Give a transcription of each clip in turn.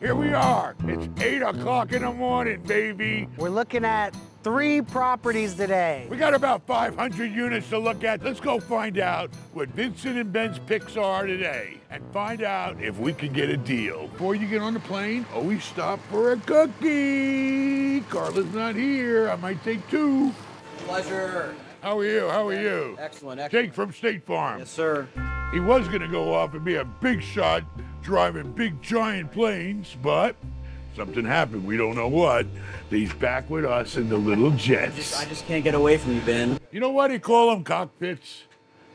Here we are. It's 8 o'clock in the morning, baby. We're looking at 3 properties today. We got about 500 units to look at. Let's go find out what Vincent and Ben's picks are today and find out if we can get a deal. Before you get on the plane, always stop for a cookie. Carla's not here. I might take 2. Pleasure. How are you? How are you? Excellent, excellent. Jake from State Farm. Yes, sir. He was going to go off and be a big shot driving big, giant planes, but something happened. We don't know what. He's back with us in the little jets. I just can't get away from you, Ben. You know why they call them cockpits?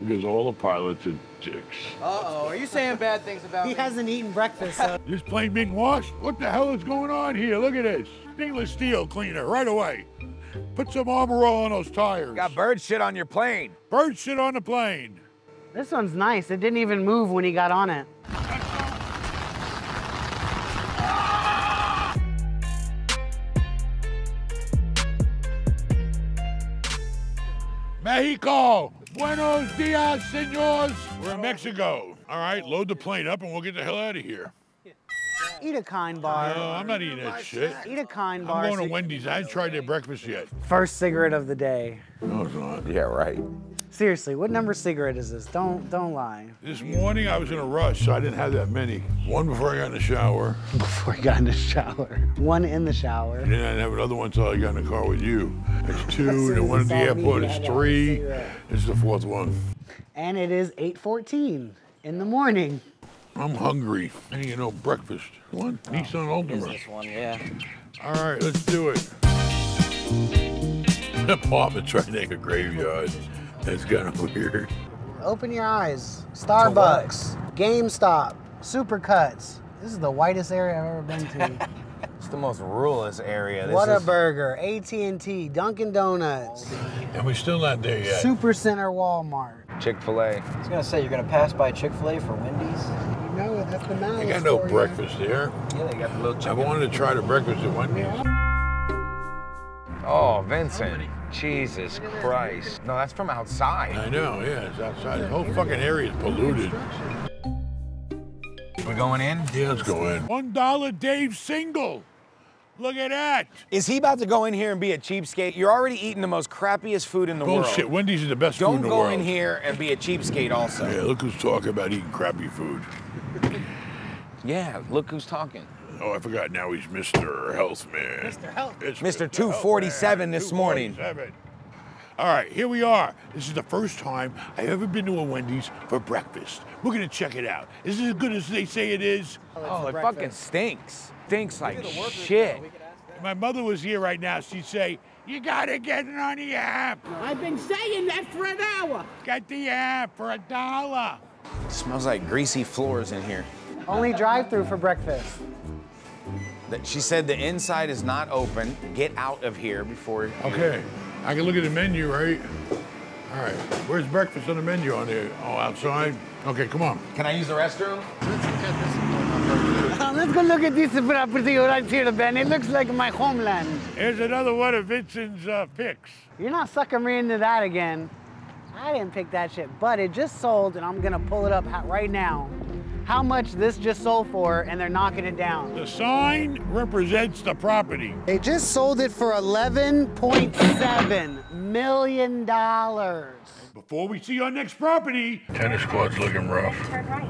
Because all the pilots are dicks. Uh-oh, are you saying bad things about me? He hasn't eaten breakfast, so. This plane being washed? What the hell is going on here? Look at this. Stainless steel cleaner right away. Put some Armor All on those tires. Got bird shit on your plane. Bird shit on the plane. This one's nice. It didn't even move when he got on it. Mexico. Buenos dias, señores. We're in Mexico. All right, load the plane up and we'll get the hell out of here. Eat a kind bar. No, I'm not eating that shit. Eat a kind bar. I'm going to Wendy's. I haven't tried their breakfast yet. First cigarette of the day. No, it's not. Yeah, right. Seriously, what number cigarette is this? Don't lie. This morning I was in a rush, so I didn't have that many. One before I got in the shower. Before I got in the shower. One in the shower. And then I didn't have another one until I got in the car with you. That's 2, and then one at the airport is 3. It's the 4th one. And it is 8:14 in the morning. I'm hungry. I need no breakfast. One Nissan Altima. This one, yeah. All right, let's do it. The apartment's right near the graveyard. That's kind of weird. Open your eyes. Starbucks, GameStop, Supercuts. This is the whitest area I've ever been to. It's the most ruralest area. Whataburger, AT&T, Dunkin' Donuts. And we're still not there yet. Supercenter, Walmart. Chick-fil-A. I was gonna say, you're gonna pass by Chick-fil-A for Wendy's? No, that's the mountain. They got no breakfast there. Yeah, they got the little chicken. I wanted to try the breakfast at Wendy's. Oh, Vincent. Jesus Christ. No, that's from outside. I know, yeah, it's outside. The whole fucking area is polluted. We're going in? Yeah, let's go in. $1 Dave single. Look at that. Is he about to go in here and be a cheapskate? You're already eating the most crappiest food in the world. Bullshit, Wendy's is the best food in the world. Don't go in here and be a cheapskate also. Yeah, look who's talking about eating crappy food. Yeah, look who's talking. Oh, I forgot, now he's Mr. Health Man. Mr. Health. It's Mr. 247 this morning. All right, here we are. This is the first time I've ever been to a Wendy's for breakfast. We're gonna check it out. Is this as good as they say it is? Oh, it fucking stinks. Stinks like shit. If my mother was here right now, she'd say, you gotta get it on the app. I've been saying that for an hour. Get the app for $1. It smells like greasy floors in here. Only drive-through for breakfast. She said the inside is not open. Get out of here before. Okay, I can look at the menu, right? All right, where's breakfast on the menu on there? Oh, outside? Okay, come on. Can I use the restroom? Let's go look at this property right here, Ben. It looks like my homeland. Here's another one of Vincent's picks. You're not sucking me into that again. I didn't pick that shit, but it just sold, and I'm gonna pull it up right now. How much this just sold for, and they're knocking it down. The sign represents the property. They just sold it for $11.7 million. Before we see our next property. Tennis court's looking rough.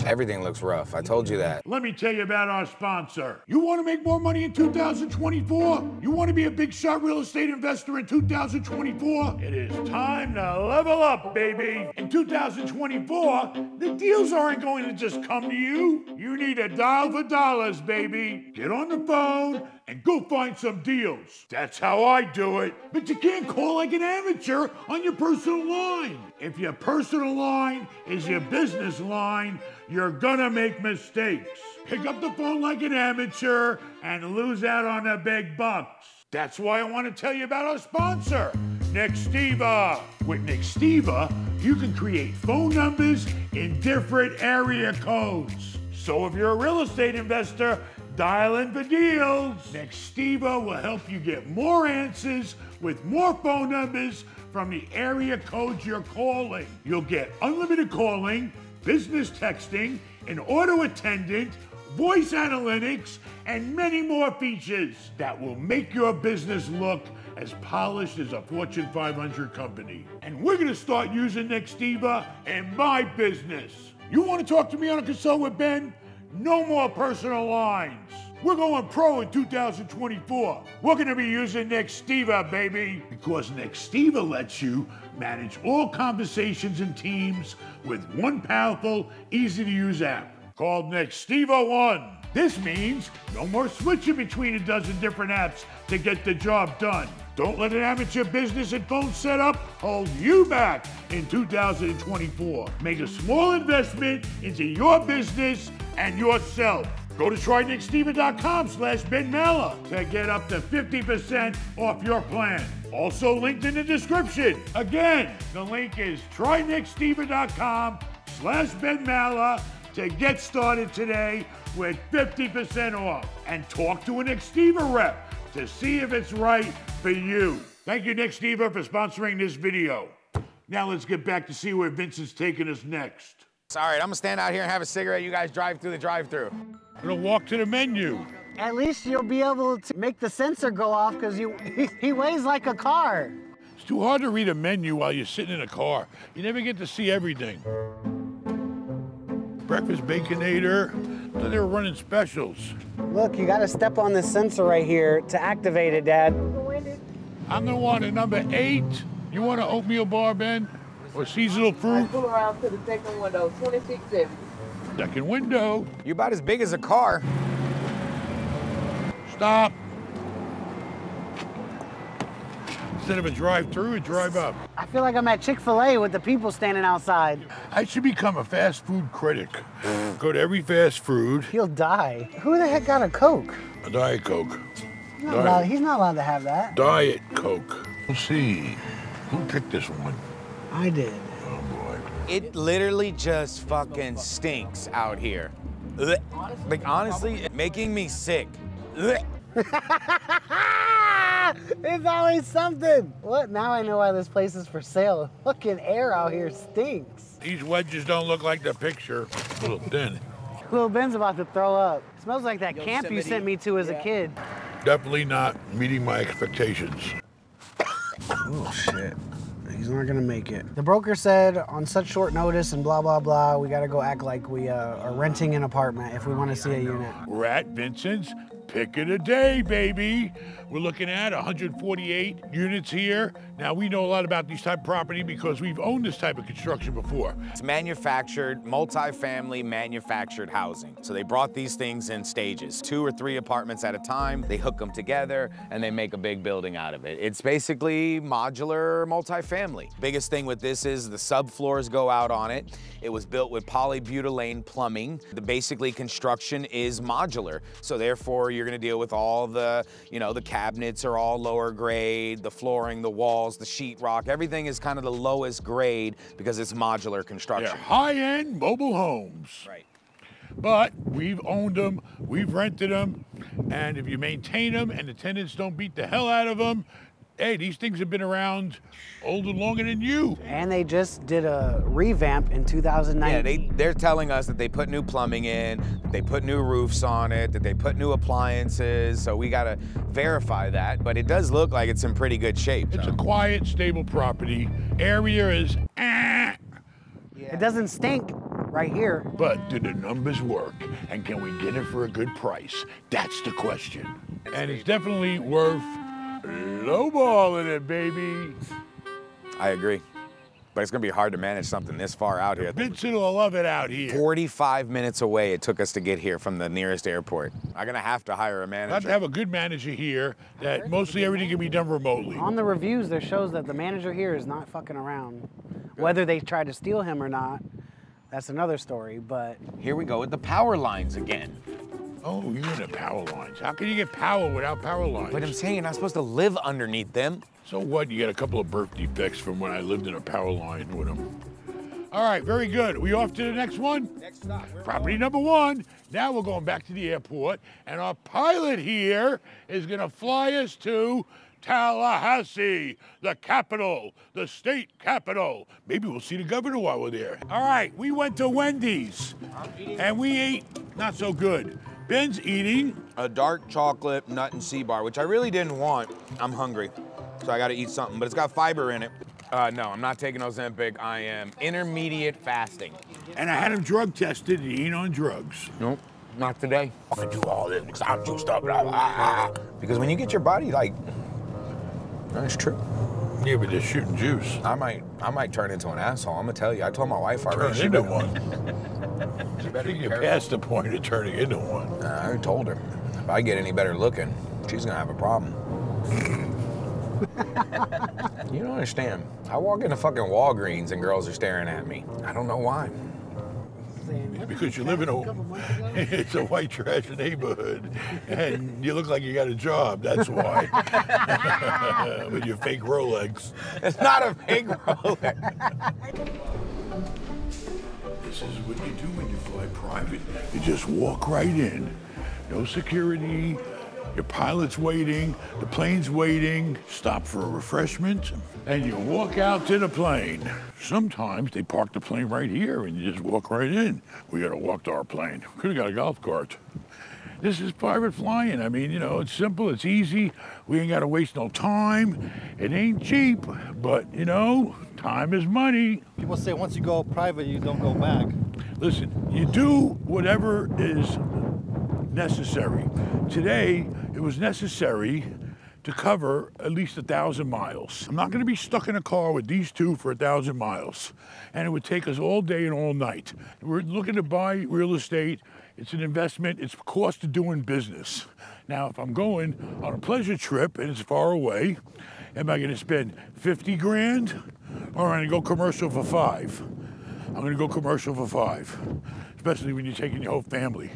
Everything looks rough, I told you that. Let me tell you about our sponsor. You want to make more money in 2024? You want to be a big shot real estate investor in 2024? It is time to level up, baby. In 2024, the deals aren't going to just come to you. You need a dial for dollars, baby. Get on the phone and go find some deals. That's how I do it. But you can't call like an amateur on your personal line. If your personal line is your business line, you're gonna make mistakes. Pick up the phone like an amateur and lose out on the big bucks. That's why I want to tell you about our sponsor, Nextiva. With Nextiva, you can create phone numbers in different area codes. So if you're a real estate investor, dial in for deals. Nextiva will help you get more answers with more phone numbers from the area codes you're calling. You'll get unlimited calling, business texting, an auto attendant, voice analytics, and many more features that will make your business look as polished as a Fortune 500 company. And we're gonna start using Nextiva in my business. You wanna talk to me on a consult with Ben? No more personal lines. We're going pro in 2024. We're gonna be using Nextiva, baby. Because Nextiva lets you manage all conversations and teams with one powerful, easy to use app called Nextiva One. This means no more switching between a dozen different apps to get the job done. Don't let an amateur business and phone setup hold you back in 2024. Make a small investment into your business and yourself. Go to TryNextiva.com/Ben Mallah to get up to 50% off your plan. Also linked in the description. Again, the link is TryNextiva.com/Ben Mallah to get started today with 50% off. And talk to an Nextiva rep to see if it's right for you. Thank you, Nextiva, for sponsoring this video. Now let's get back to see where Vincent's taking us next. All right, I'm gonna stand out here and have a cigarette. You guys drive through the drive-through. I'm gonna walk to the menu. At least you'll be able to make the sensor go off because he weighs like a car. It's too hard to read a menu while you're sitting in a car. You never get to see everything. Breakfast Baconator, then they were running specials. Look, you gotta step on this sensor right here to activate it, Dad. I'm gonna want a number 8. You want an oatmeal bar, Ben? Or seasonal fruit? I pull around to the second window, 2670. Second window. You're about as big as a car. Stop. Instead of a drive-through, a drive-up. I feel like I'm at Chick-fil-A with the people standing outside. I should become a fast food critic. Go to every fast food. He'll die. Who the heck got a Coke? A Diet Coke. He's not allowed to have that. Diet Coke. We'll see. Who picked this one? I did. Oh, boy. It literally just fucking stinks out here. Blech. Like, honestly, it's making me sick. It's always something. What? Now I know why this place is for sale. Fucking air out here stinks. These wedges don't look like the picture. A little thin. Little Ben's about to throw up. It smells like that Yosemite camp you sent me to as a kid. Definitely not meeting my expectations. Oh, shit. He's not gonna make it. The broker said on such short notice and blah, blah, blah, we gotta go act like we are renting an apartment if we wanna see a unit. We're at Vincent's pick of the day, baby. We're looking at 148 units here. Now we know a lot about these type of property because we've owned this type of construction before. It's manufactured, multifamily manufactured housing. So they brought these things in stages, 2 or 3 apartments at a time. They hook them together and they make a big building out of it. It's basically modular multifamily. Biggest thing with this is the subfloors go out on it. It was built with polybutylene plumbing. Basically, construction is modular. So therefore, you're gonna deal with all the, the cabinets are all lower grade, the flooring, the walls, the sheetrock, everything is kind of the lowest grade because it's modular construction. They're high-end mobile homes. Right. But we've owned them, we've rented them, and if you maintain them and the tenants don't beat the hell out of them, hey, these things have been around older, longer than you. And they just did a revamp in 2019. Yeah, they're telling us that they put new plumbing in, that they put new roofs on it, that they put new appliances, so we gotta verify that, but it does look like it's in pretty good shape. It's a quiet, stable property. Area is ah. Yeah. It doesn't stink right here. But do the numbers work, and can we get it for a good price? That's the question. And it's definitely worth lowballing it, baby. I agree. But it's gonna be hard to manage something this far out here. Vincent will love it out here. 45 minutes away it took us to get here from the nearest airport. I'm gonna have to hire a manager. I have to have a good manager here that mostly everything can be done remotely. On the reviews, there shows that the manager here is not fucking around. Whether they try to steal him or not, that's another story, but. Here we go with the power lines again. Oh, you're in the power lines. How can you get power without power lines? But I'm saying you're not supposed to live underneath them. So what? You got a couple of birth defects from when I lived in a power line with them. All right, very good. We off to the next one? Next stop. Property number 1. Now we're going back to the airport, and our pilot here is gonna fly us to Tallahassee, the capital, the state capital. Maybe we'll see the governor while we're there. All right, we went to Wendy's and we ate not so good. Ben's eating a dark chocolate nut and sea bar, which I really didn't want. I'm hungry, so I gotta eat something, but it's got fiber in it. No, I'm not taking Ozempic. I am intermittent fasting. And I had him drug tested and he ain't on drugs. Nope. Not today. I'm gonna do all this because I'm juiced up. Because when you get your body, like, that's true. Yeah, but they're shooting juice. I might turn into an asshole. I'm gonna tell you. I told my wife already. Turn into one. She better get past the point of turning into one. I already told her. If I get any better looking, she's gonna have a problem. You don't understand. I walk into fucking Walgreens and girls are staring at me. I don't know why. Because you live in it's a white trash neighborhood, and you look like you got a job, that's why. With your fake Rolex. It's not a fake Rolex. This is what you do when you fly private. You just walk right in. No security, your pilot's waiting, the plane's waiting, stop for a refreshment, and you walk out to the plane. Sometimes they park the plane right here and you just walk right in. We gotta walk to our plane. Could've got a golf cart. This is private flying. I mean, you know, it's simple, it's easy. We ain't gotta waste no time. It ain't cheap, but you know, time is money. People say once you go private, you don't go back. Listen, you do whatever is necessary. Today, it was necessary to cover at least 1,000 miles. I'm not gonna be stuck in a car with these two for 1,000 miles. And it would take us all day and all night. We're looking to buy real estate. It's an investment. It's cost of doing business. Now, if I'm going on a pleasure trip and it's far away, am I gonna spend 50 grand or am I gonna go commercial for 5? I'm gonna go commercial for 5, especially when you're taking your whole family.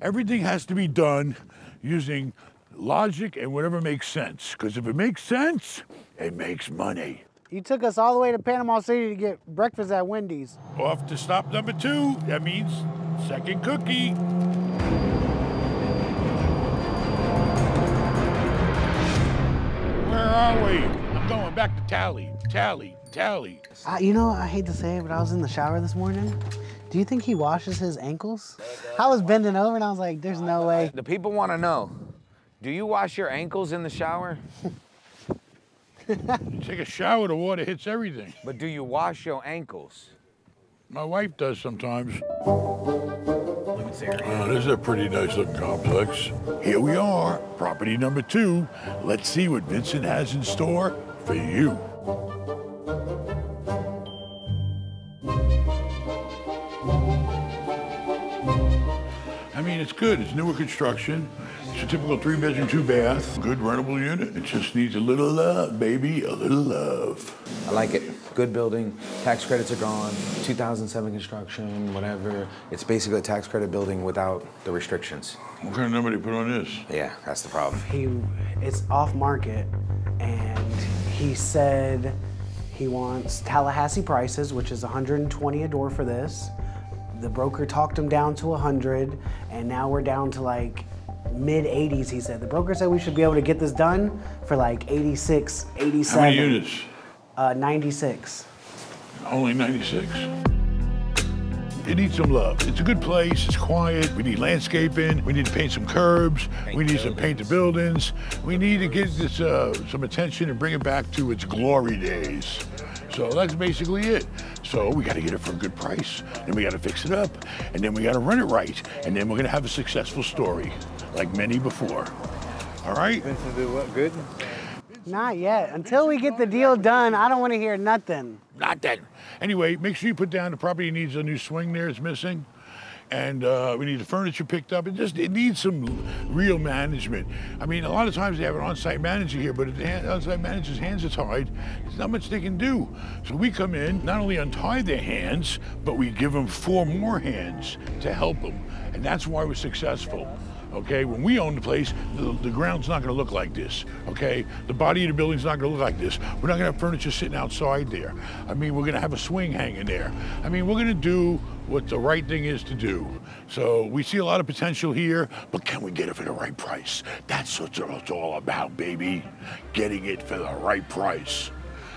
Everything has to be done using logic and whatever makes sense. Because if it makes sense, it makes money. You took us all the way to Panama City to get breakfast at Wendy's. Off to stop number 2. That means second cookie. Where are we? I'm going back to Tally. You know, I hate to say it, but I was in the shower this morning. Do you think he washes his ankles? I was bending over and I was like, there's no way. The people want to know, do you wash your ankles in the shower? You take a shower, the water hits everything. But do you wash your ankles? My wife does sometimes. This is a pretty nice looking complex. Here we are, property number 2. Let's see what Vincent has in store for you. I mean, it's good. It's newer construction. It's a typical 3-bedroom, 2-bath. Good rentable unit. It just needs a little love, baby, a little love. I like it. Good building. Tax credits are gone. 2007 construction, whatever. It's basically a tax credit building without the restrictions. What kind of number they put on this? Yeah, that's the problem. It's off market, and he said he wants Tallahassee prices, which is $120 a door for this. The broker talked him down to 100, and now we're down to like mid-80s, he said. The broker said we should be able to get this done for like 86, 87. How many units? 96. Only 96? It needs some love. It's a good place, it's quiet. We need landscaping, we need to paint some curbs, we need some painted buildings. We need to give this some attention and bring it back to its glory days. So that's basically it. So we gotta get it for a good price, then we gotta fix it up, and then we gotta run it right, and then we're gonna have a successful story, like many before. All right? Vincent did what, good? Not yet. Until we get the deal done, I don't wanna hear nothing. Nothing. Anyway, make sure you put down the property needs a new swing there, it's missing. And we need the furniture picked up. It needs some real management. I mean, a lot of times they have an on-site manager here, but if the on-site manager's hands are tied, there's not much they can do. So we come in, not only untie their hands, but we give them 4 more hands to help them. And that's why we're successful, okay? When we own the place, the ground's not gonna look like this, okay? The body of the building's not gonna look like this. We're not gonna have furniture sitting outside there. I mean, we're gonna have a swing hanging there. I mean, we're gonna do what the right thing is to do. So we see a lot of potential here, but can we get it for the right price? That's what it's all about, baby. Getting it for the right price.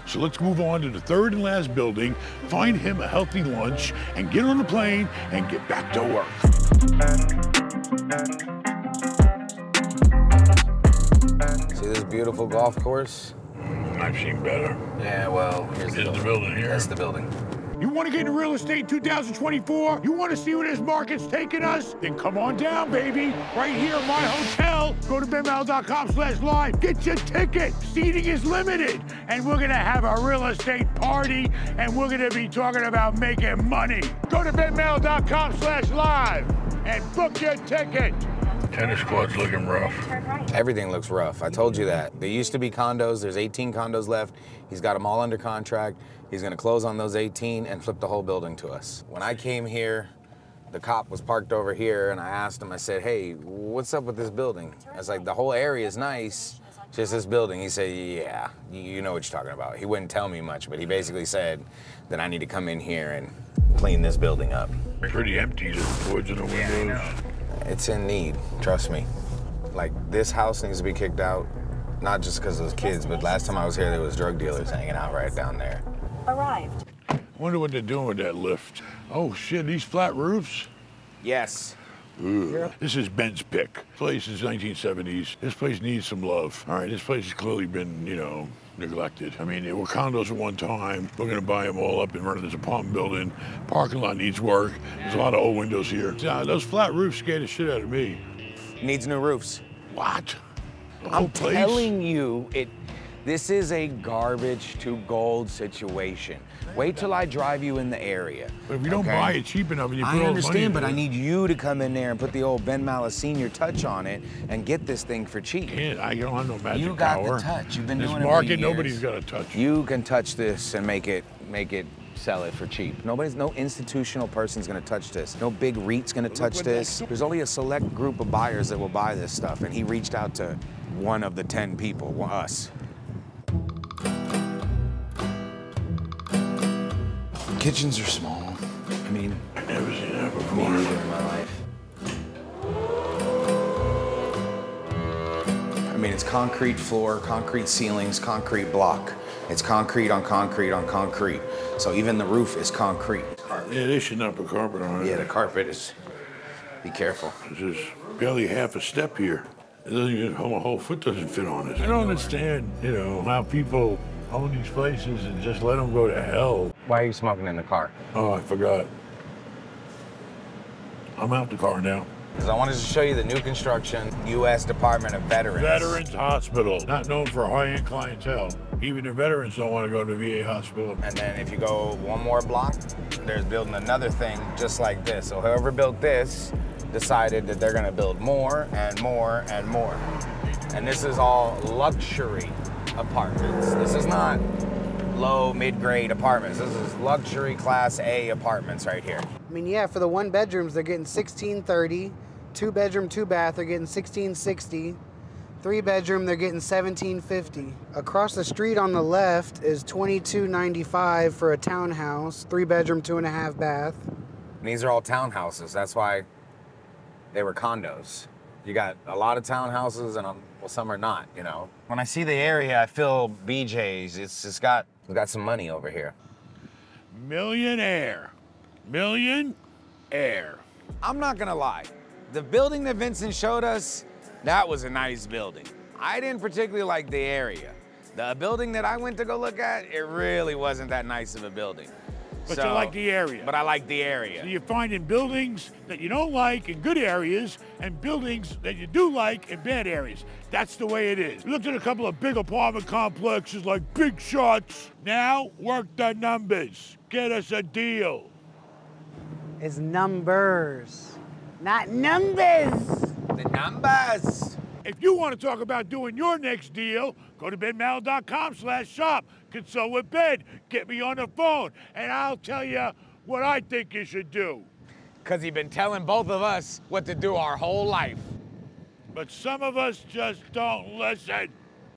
So let's move on to the third and last building, find him a healthy lunch, and get on the plane and get back to work. See this beautiful golf course? I've seen better. Yeah, well, here's the building here. That's the building. You want to get into real estate 2024? You want to see where this market's taking us? Then come on down, baby. Right here at my hotel. Go to benmallah.com/live. Get your ticket. Seating is limited. And we're going to have a real estate party, and we're going to be talking about making money. Go to benmallah.com/live and book your ticket. Tennis court's looking rough. Everything looks rough. I told you that. There used to be condos. There's 18 condos left. He's got them all under contract. He's going to close on those 18 and flip the whole building to us. When I came here, the cop was parked over here, and I asked him, I said, hey, what's up with this building? I was like, the whole area is nice, just this building. He said, yeah, you know what you're talking about. He wouldn't tell me much, but he basically said that I need to come in here and clean this building up. Pretty empty, the boards in the windows. Yeah, I know. It's in need, trust me. Like, this house needs to be kicked out, not just because of those kids, but last time I was here, there was drug dealers hanging out right down there. Arrived. I wonder what they're doing with that lift. Oh, shit, these flat roofs? Yes. Ooh. This is Ben's pick. This place is 1970s. This place needs some love. All right, this place has clearly been, you know, neglected. I mean, they were condos at one time. We're gonna buy them all up and run it as an apartment building. Parking lot needs work. There's a lot of old windows here. Those flat roofs scared the shit out of me. Needs new roofs. What? The whole place? I'm telling you, this is a garbage to gold situation. Wait till I drive you in the area. But if you don't buy it cheap enough and you put all the money in it. I understand, but I need you to come in there and put the old Ben Mallah Senior touch on it and get this thing for cheap. I don't have no magic power. You got the touch. You've been doing it for years. This market, nobody's got a touch. You can touch this and make it sell it for cheap. No institutional person's gonna touch this. No big REIT's gonna touch this. There's only a select group of buyers that will buy this stuff, and he reached out to one of the 10 people, us. Kitchens are small. I mean, I've never seen that before in my life. I mean, it's concrete floor, concrete ceilings, concrete block. It's concrete on concrete on concrete. So even the roof is concrete. Yeah, they should not put carpet on it. Yeah, the carpet is, be careful. There's barely half a step here. It doesn't even, my whole foot doesn't fit on it. I don't understand, you know, how people own these places and just let them go to hell. Why are you smoking in the car? Oh, I forgot. I'm out the car now. Because I wanted to show you the new construction, U.S. Department of Veterans. Veterans Hospital, not known for high-end clientele. Even the veterans don't want to go to the VA hospital. And then if you go one more block, there's building another thing just like this. So whoever built this decided that they're going to build more and more and more. And this is all luxury apartments. This is not low, mid-grade apartments. This is luxury class A apartments right here. I mean, yeah, for the one bedrooms, they're getting $1,630. Two bedroom, two bath, they're getting $1,660. Three bedroom, they're getting $1,750. Across the street on the left is $2,295 for a townhouse, three bedroom, 2.5 bath. And these are all townhouses. That's why they were condos. You got a lot of townhouses and well, some are not, you know. When I see the area, I feel BJ's. We got some money over here. Millionaire. I'm not gonna lie. The building that Vincent showed us, that was a nice building. I didn't particularly like the area. The building that I went to go look at, it really wasn't that nice of a building. But you like the area. But I like the area. So you're finding buildings that you don't like in good areas and buildings that you do like in bad areas. That's the way it is. We looked at a couple of big apartment complexes like Big Shots. Now work the numbers. Get us a deal. It's numbers, not numbers. The numbers. If you want to talk about doing your next deal, go to benmallah.com/shop. Consult with Ben. Get me on the phone, and I'll tell you what I think you should do. Because he's been telling both of us what to do our whole life. But some of us just don't listen.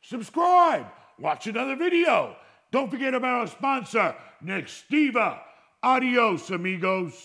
Subscribe. Watch another video. Don't forget about our sponsor, Nextiva. Adios, amigos.